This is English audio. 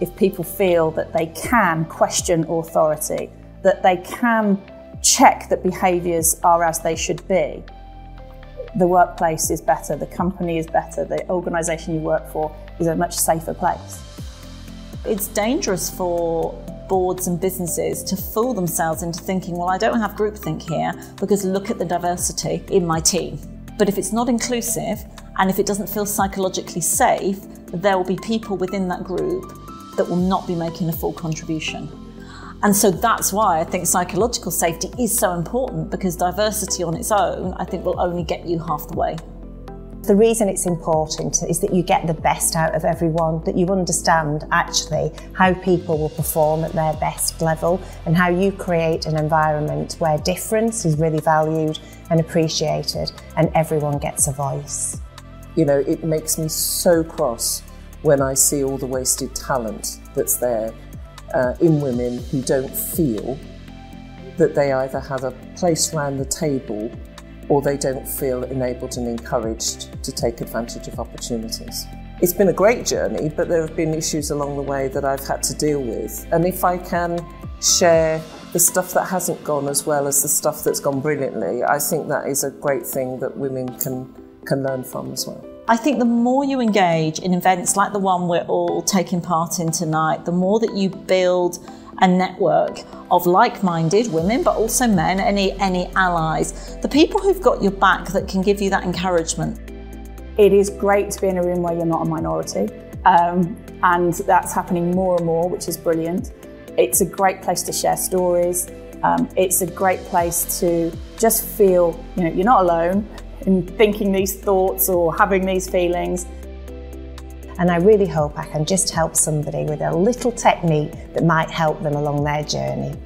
if people feel that they can question authority, that they can check that behaviours are as they should be, the workplace is better, the company is better, the organisation you work for is a much safer place. It's dangerous for boards and businesses to fool themselves into thinking, well, I don't have groupthink here because look at the diversity in my team. But if it's not inclusive and if it doesn't feel psychologically safe, there will be people within that group that will not be making a full contribution. And so that's why I think psychological safety is so important, because diversity on its own, I think, will only get you half the way. The reason it's important is that you get the best out of everyone, that you understand actually how people will perform at their best level and how you create an environment where difference is really valued and appreciated and everyone gets a voice. You know, it makes me so cross when I see all the wasted talent that's there in women who don't feel that they either have a place round the table or they don't feel enabled and encouraged to take advantage of opportunities. It's been a great journey, but there have been issues along the way that I've had to deal with. And if I can share the stuff that hasn't gone as well as the stuff that's gone brilliantly, I think that is a great thing that women can learn from as well. I think the more you engage in events like the one we're all taking part in tonight, the more that you build a network of like-minded women, but also men, any allies, the people who've got your back that can give you that encouragement. It is great to be in a room where you're not a minority, and that's happening more and more, which is brilliant. It's a great place to share stories. It's a great place to just feel, you know, you're not alone in thinking these thoughts or having these feelings. And I really hope I can just help somebody with a little technique that might help them along their journey.